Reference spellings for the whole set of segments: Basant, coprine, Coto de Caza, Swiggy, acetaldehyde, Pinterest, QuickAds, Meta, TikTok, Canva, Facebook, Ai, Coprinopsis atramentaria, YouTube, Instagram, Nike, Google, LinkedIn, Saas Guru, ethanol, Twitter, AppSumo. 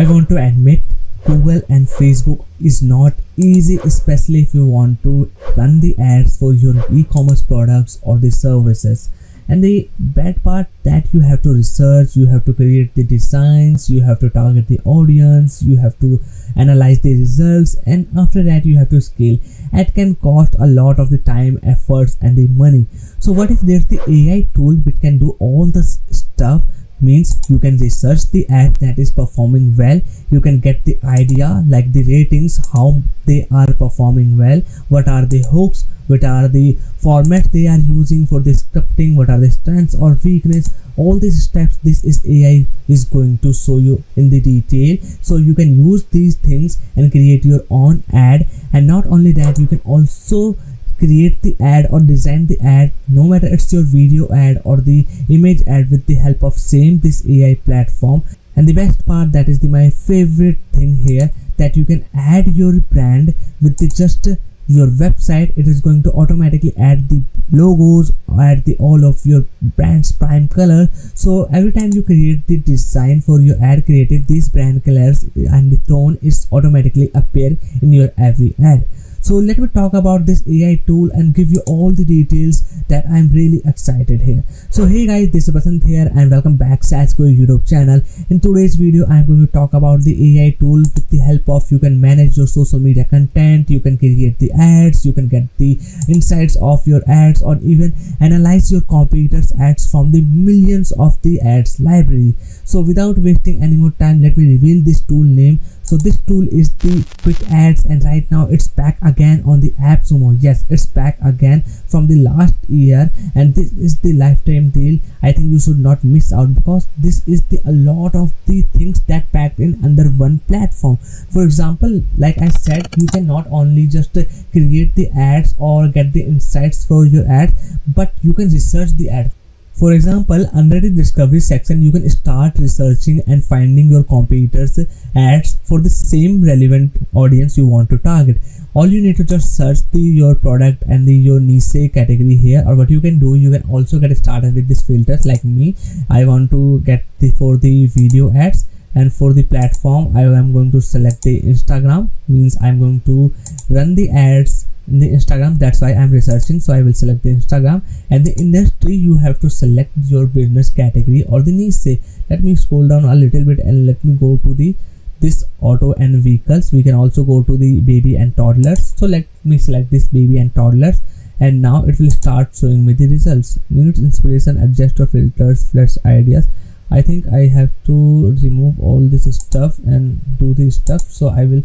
I want to admit Google and Facebook is not easy, especially if you want to run the ads for your e-commerce products or the services. And the bad part that you have to research, you have to create the designs, you have to target the audience, you have to analyze the results, and after that you have to scale. It can cost a lot of the time, efforts and the money. So what if there's the AI tool which can do all this stuff? Means you can research the ad that is performing well, you can get the idea like the ratings, how they are performing well, what are the hooks, what are the formats they are using for the scripting, what are the strengths or weakness. All these steps this is AI is going to show you in the detail, so you can use these things and create your own ad. And not only that, you can also create the ad or design the ad, no matter it's your video ad or the image ad, with the help of same this AI platform. And the best part, that is my favorite thing here, that you can add your brand with the just your website. It is going to automatically add the logos, add the all of your brand's prime color. So every time you create the design for your ad creative, these brand colors and the tone is automatically appear in your every ad. So let me talk about this AI tool and give you all the details that I'm really excited here. So hey guys, this is Basant here and welcome back Saas Guru YouTube channel. In today's video, I'm going to talk about the AI tool with the help of you can manage your social media content, you can create the ads, you can get the insights of your ads, or even analyze your competitors' ads from the millions of the ads library. So without wasting any more time, let me reveal this tool name. So this tool is the QuickAds, and right now it's back again on the AppSumo. Yes, it's back again from the last year, and this is the lifetime deal. I think you should not miss out, because this is the a lot of the things that packed in under one platform. For example, like I said, you can not only just create the ads or get the insights for your ads, but you can research the ads. For example, under the discovery section, you can start researching and finding your competitors' ads for the same relevant audience you want to target. All you need to just search your product and your niche category here. Or what you can do, you can also get started with these filters. Like me, I want to get for the video ads, and for the platform, I am going to select the Instagram. Means I'm going to run the ads in the Instagram, that's why I'm researching. So I will select the Instagram, and the industry, you have to select your business category or the niche. Let me scroll down a little bit and let me go to this auto and vehicles. We can also go to the baby and toddlers. So let me select this baby and toddlers, and now it will start showing me the results. Needs inspiration, adjust your filters, flash ideas. I think I have to remove all this stuff and do this stuff. So I will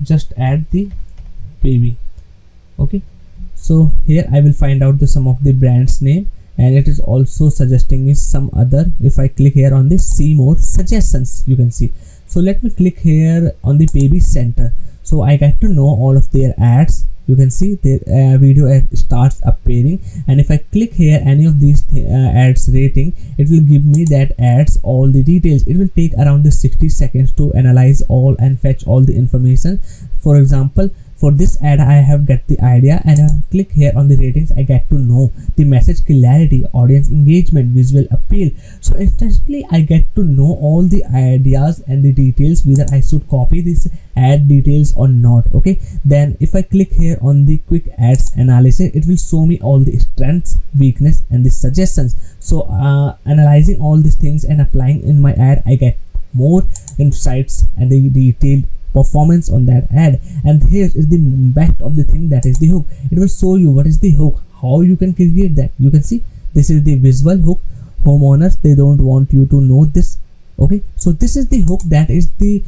just add the baby. Okay, so here I will find out some of the brand's name, and it is also suggesting me some other. If I click here on this see more suggestions, you can see. So let me click here on the baby center. So I get to know all of their ads. You can see their video ad starts appearing, and if I click here any of these ads rating, it will give me that ads all the details. It will take around the 60 seconds to analyze all and fetch all the information. For example, for this ad, I have get the idea, and I click here on the ratings. I get to know the message clarity, audience engagement, visual appeal. So instantly I get to know all the ideas and the details, whether I should copy this ad details or not. Okay, then if I click here on the quick ads analysis, it will show me all the strengths, weakness and the suggestions. So analyzing all these things and applying in my ad, I get more insights and the detailed performance on that ad. And here is the best of the thing, that is the hook. It will show you what is the hook, how you can create that. You can see this is the visual hook. Homeowners, they don't want you to know this. Okay, so this is the hook that is the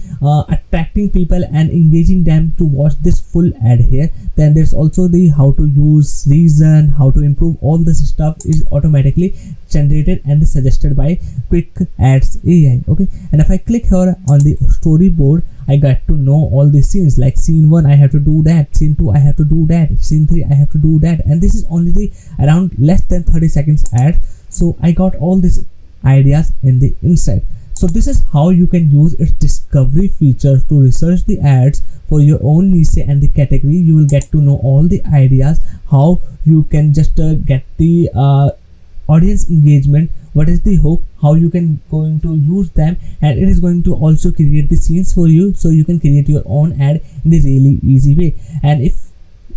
attracting people and engaging them to watch this full ad here. Then there's also the how to use, reason, how to improve. All this stuff is automatically generated and suggested by QuickAds AI. Okay, and if I click here on the storyboard, I got to know all the scenes. Like scene 1, I have to do that. Scene 2, I have to do that. Scene 3, I have to do that. And this is only the around less than 30 seconds ad. So I got all these ideas in the insight. So this is how you can use its discovery feature to research the ads for your own niche and the category. You will get to know all the ideas, how you can just get the audience engagement, what is the hook, how you can going to use them, and it is going to also create the scenes for you, so you can create your own ad in a really easy way. And if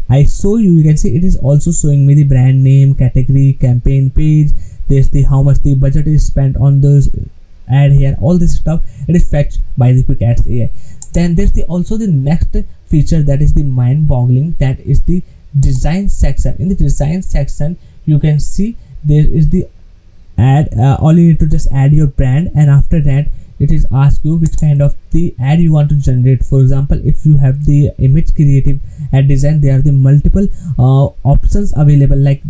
I show you, you can see it is also showing me the brand name, category, campaign page, there's the how much the budget is spent on those ad here, all this stuff it is fetched by the QuickAds AI. Then there's the also the next feature that is the mind-boggling, that is the design section. In the design section you can see there is the ad, all you need to just add your brand, and after that it is ask you which kind of the ad you want to generate. For example, if you have the image creative ad design, there are the multiple options available, like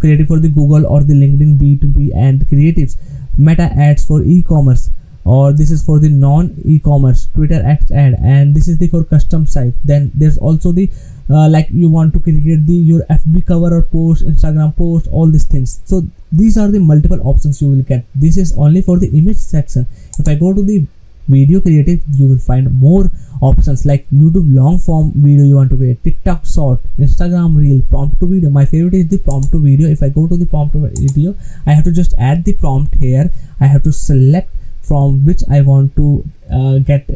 creative for the Google or the LinkedIn B2B and creatives, Meta ads for e-commerce, or this is for the non e-commerce Twitter ad, and this is the for custom site. Then there's also the like you want to create the your FB cover or post, Instagram post, all these things. So these are the multiple options you will get. This is only for the image section. If I go to the video creative, you will find more options like YouTube long form video you want to create, TikTok short, Instagram reel, prompt to video. My favorite is the prompt to video. If I go to the prompt to video, I have to just add the prompt here. I have to select from which I want to get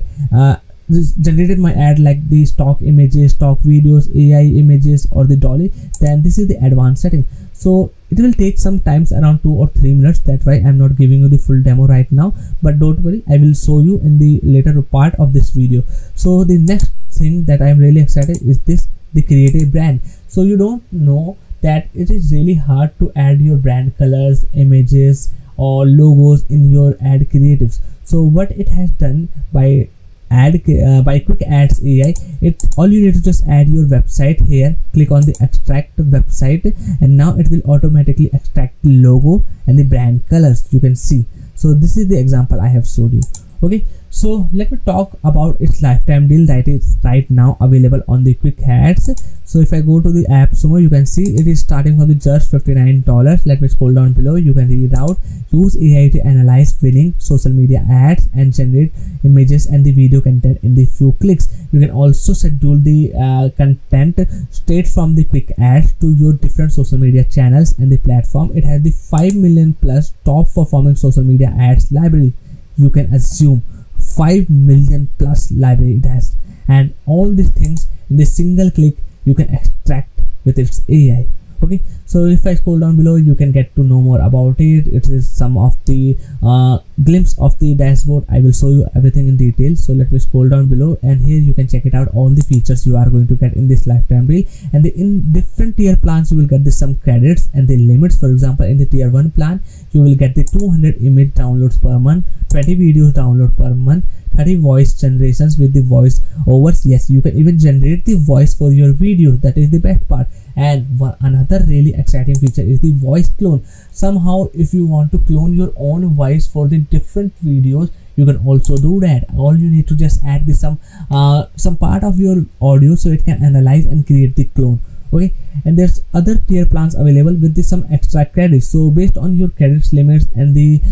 this generated my ad, like the stock images, stock videos, AI images, or the dolly. Then this is the advanced setting, so it will take some times around 2 or 3 minutes. That's why I'm not giving you the full demo right now, but don't worry, I will show you in the later part of this video. So the next thing that I'm really excited is this, the creative brand. So you don't know that it is really hard to add your brand colors, images, or logos in your ad creatives. So what it has done by QuickAds AI, it all you need to just add your website here, click on the extract website, and now it will automatically extract the logo and the brand colors, you can see. So this is the example I have showed you. Okay, so let me talk about its lifetime deal that is right now available on the QuickAds. So if I go to the AppSumo, you can see it is starting from the just $59. Let me scroll down below, you can read it out. Use AI to analyze winning social media ads and generate images and the video content in the few clicks. You can also schedule the content straight from the QuickAds to your different social media channels and the platform. It has the 5 million plus top performing social media ads library. You can assume 5 million plus library it has, and all these things in the single click you can extract with its AI. Okay, so if I scroll down below, you can get to know more about it. It is some of the glimpse of the dashboard. I will show you everything in detail, so let me scroll down below, and here you can check it out, all the features you are going to get in this lifetime deal. And in different tier plans you will get this some credits and the limits. For example, in the tier 1 plan you will get the 200 image downloads per month, 20 videos download per month, 30 voice generations with the voice overs. Yes, you can even generate the voice for your video, that is the best part. And one another really exciting feature is the voice clone. Somehow if you want to clone your own voice for the different videos, you can also do that. All you need to just add the some part of your audio, so it can analyze and create the clone. Okay, and there's other tier plans available with the some extra credits. So based on your credits limits and the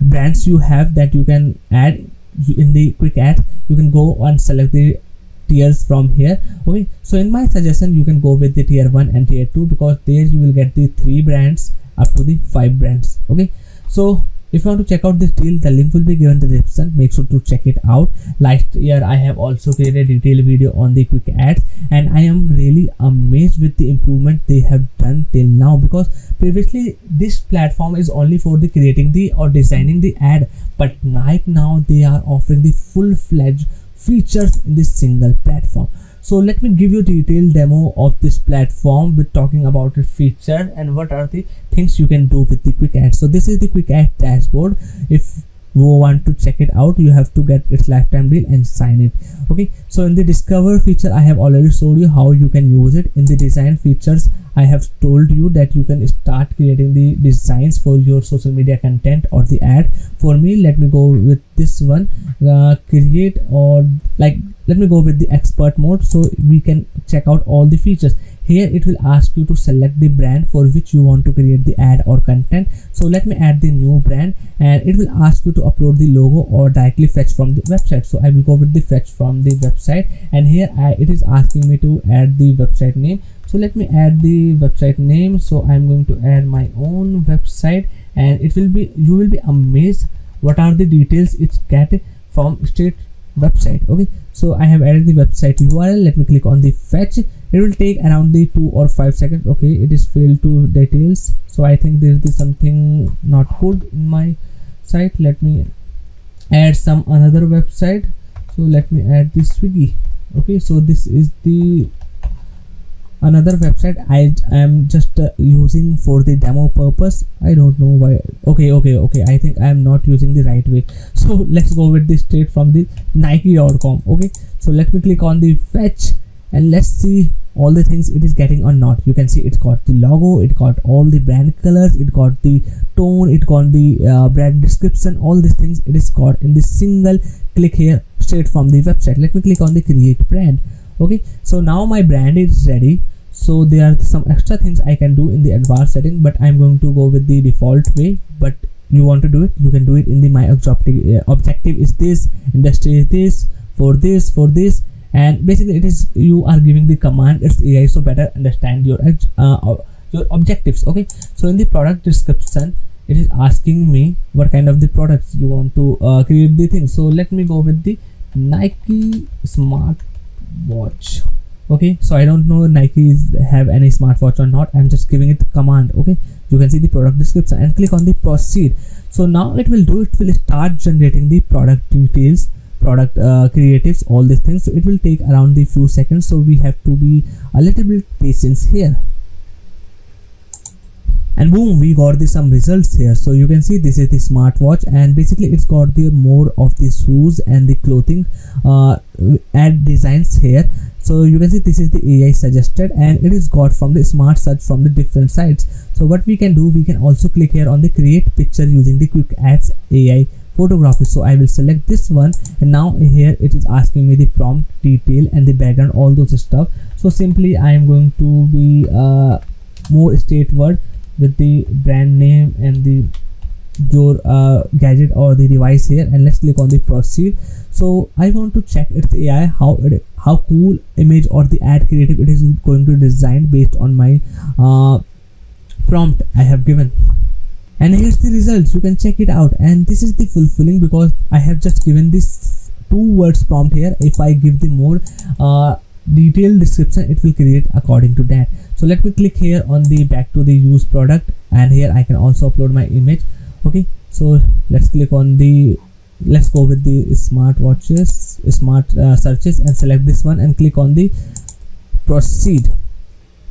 brands you have that you can add in the QuickAds, you can go and select the tiers from here. Okay, so in my suggestion you can go with the tier 1 and tier 2, because there you will get the 3 brands up to the 5 brands. Okay, so if you want to check out this deal, the link will be given in the description. Make sure to check it out. Last year I have also created a detailed video on the QuickAds, and I am really amazed with the improvement they have done till now, because previously this platform is only for the creating the or designing the ad, but right now they are offering the full-fledged features in this single platform. So let me give you a detailed demo of this platform with talking about its feature and what are the things you can do with the QuickAds. So this is the QuickAds dashboard. If you want to check it out, you have to get its lifetime deal and sign it. Okay, so in the discover feature I have already showed you how you can use it. In the design features I have told you that you can start creating the designs for your social media content or the ad. For me, let me go with this one, let me go with the expert mode, so we can check out all the features. Here it will ask you to select the brand for which you want to create the ad or content. So let me add the new brand, and it will ask you to upload the logo or directly fetch from the website. So I will go with the fetch from the website, and here it is asking me to add the website name. So let me add the website name. So I'm going to add my own website, and it will be, you will be amazed what are the details it's get from straight website. Okay, so I have added the website URL. Let me click on the fetch. It will take around the 2 or 5 seconds. Okay, it is failed to details, so I think there is something not good in my site. Let me add some another website. So let me add this Swiggy. Okay, so this is the another website I am just using for the demo purpose. I don't know why. Okay, I think I am not using the right way, so let's go with this straight from the Nike.com. okay, so let me click on the fetch and let's see all the things it is getting or not. You can see it got the logo, it got all the brand colors, it got the tone, it got the brand description, all these things it is got in this single click here straight from the website. Let me click on the create brand. Okay, so now my brand is ready. So there are some extra things I can do in the advanced setting, but I'm going to go with the default way. But you want to do it, you can do it in the my objective is this, industry is this, for this, and basically it is, you are giving the command, it's AI, so better understand your objectives. Okay, so in the product description it is asking me what kind of the products you want to create the thing. So let me go with the Nike smart watch. Okay, so I don't know Nike have any smartwatch or not, I'm just giving it command. Okay, you can see the product description and click on the proceed. So now it will do, it will start generating the product details, product creatives, all these things. So it will take around the few seconds, so we have to be a little bit patient here. And boom, we got the some results here. So you can see this is the smartwatch, and basically it's got the more of the shoes and the clothing ad designs here. So you can see this is the AI suggested, and it is got from the smart search from the different sites. So what we can do, we can also click here on the create picture using the QuickAds AI photography. So I will select this one, and now here it is asking me the prompt detail and the background, all those stuff. So simply I am going to be more straightforward with the brand name and the your gadget or the device here, and let's click on the proceed. So I want to check its AI how cool image or the ad creative it is going to design based on my prompt I have given. And here's the results, you can check it out, and this is the fulfilling because I have just given this 2 words prompt here. If I give the more detailed description, it will create according to that. So let me click here on the back to the use product, and here I can also upload my image. Okay, so let's click on the, let's go with the smart watches, smart searches, and select this one and click on the proceed,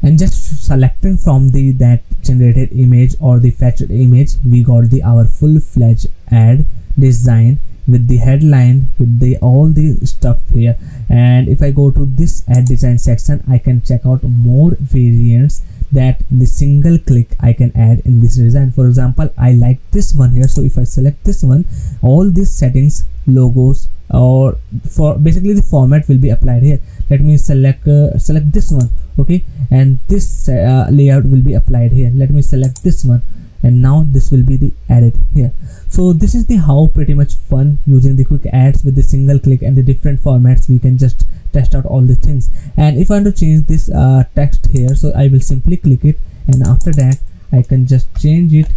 and just selecting from the that generated image or the fetched image, we got the our full-fledged ad design with the headline, with the all the stuff here. And if I go to this ad design section, I can check out more variants that in the single click I can add in this design. For example, I like this one here, so if I select this one, all these settings, logos, or for basically the format will be applied here. Let me select this one. Okay, and this layout will be applied here. Let me select this one, and now this will be the added here. So this is the how pretty much fun using the QuickAds with the single click and the different formats. We can just test out all the things. And if I want to change this text here, so I will simply click it, and after that I can just change it,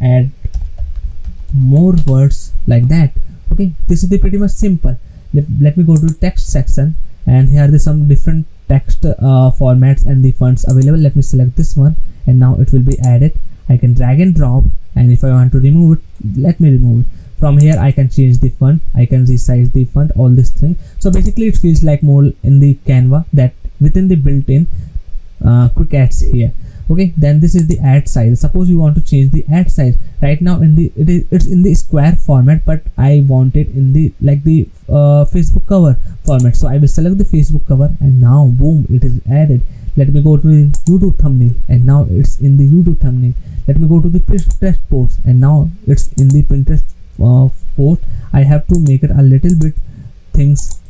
add more words like that. Okay, this is the pretty much simple. Let me go to text section, and here are some different text formats and the fonts available. Let me select this one, and now it will be added. I can drag and drop, and if I want to remove it, let me remove it. From here I can change the font, I can resize the font, all this thing. So basically it feels like more in the Canva that within the built-in QuickAds here. Okay, then this is the ad size. Suppose you want to change the ad size. Right now in the it's in the square format, but I want it in the like the Facebook cover format. So I will select the Facebook cover, and now boom, it is added. Let me go to the YouTube thumbnail, and now it's in the YouTube thumbnail. Let me go to the Pinterest post, and now it's in the Pinterest post. I have to make it a little bit things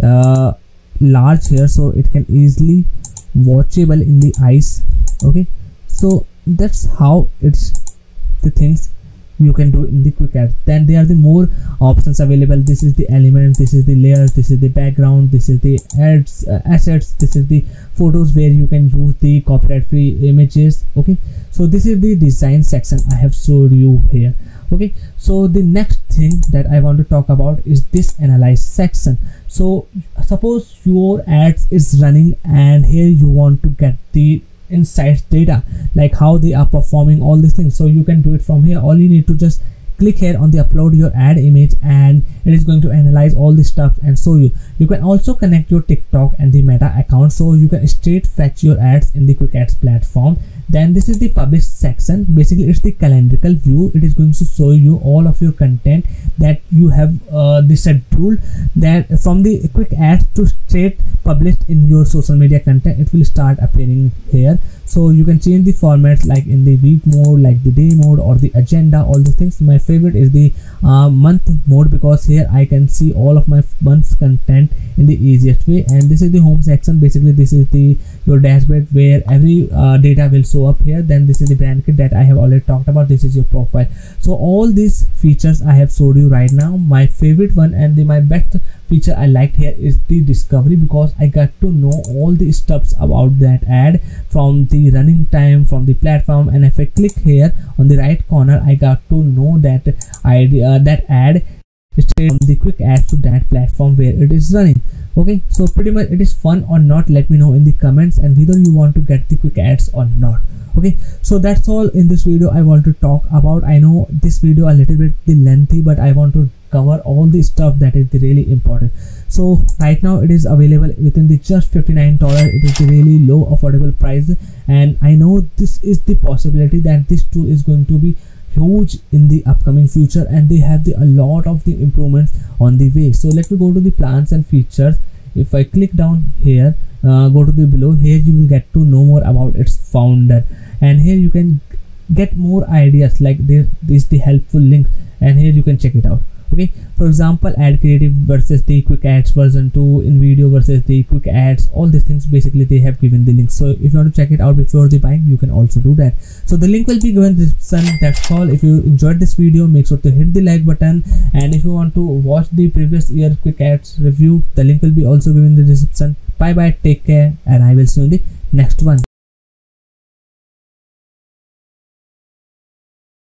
large here, so it can easily watchable in the eyes. Okay, so that's how it's the things you can do in the QuickAds. Then there are the more options available. This is the element, this is the layer, this is the background, this is the ads, assets, this is the photos where you can use the copyright free images. Okay, so this is the design section I have showed you here. Okay, so the next thing that I want to talk about is this analyze section. So suppose your ads is running and here you want to get the insights data, like how they are performing, all these things. So you can do it from here. All you need to just click here on the upload your ad image and it is going to analyze all this stuff and show you. You can also connect your TikTok and the Meta account, so you can straight fetch your ads in the QuickAds platform. Then this is the publish section. Basically it's the calendrical view. It is going to show you all of your content that you have scheduled that from the QuickAds to straight published in your social media content. It will start appearing here. So you can change the formats, like in the week mode, like the day mode, or the agenda, all the things. My favorite is the month mode, because here I can see all of my month's content in the easiest way. And this is the home section. Basically this is the your dashboard where every data will show up here. Then this is the brand kit that I have already talked about. This is your profile. So all these features I have showed you right now. My favorite one and my best feature I liked here is the discovery, because I got to know all the stuffs about that ad, from the running time, from the platform. And if I click here on the right corner, I got to know that that ad straight from the QuickAds to that platform where it is running. Okay, so pretty much it is fun or not. Let me know in the comments and whether you want to get the QuickAds or not. Okay, so that's all in this video I want to talk about. I know this video a little bit lengthy, but I want to cover all the stuff that is really important. So right now it is available within the just $59. It is a really low affordable price, and I know this is the possibility that this tool is going to be huge in the upcoming future, and they have a lot of the improvements on the way. So let me go to the plans and features. If I click down here, go to the below, here you will get to know more about its founder, and here you can get more ideas, like this is the helpful link, and here you can check it out. Okay, for example, ad creative versus the QuickAds version 2, in video versus the QuickAds, all these things. Basically they have given the link, so if you want to check it out before the buying, you can also do that. So the link will be given in the description. That's all. If you enjoyed this video, make sure to hit the like button, and if you want to watch the previous year QuickAds review, the link will be also given in the description. Bye bye, take care, and I will see you in the next one.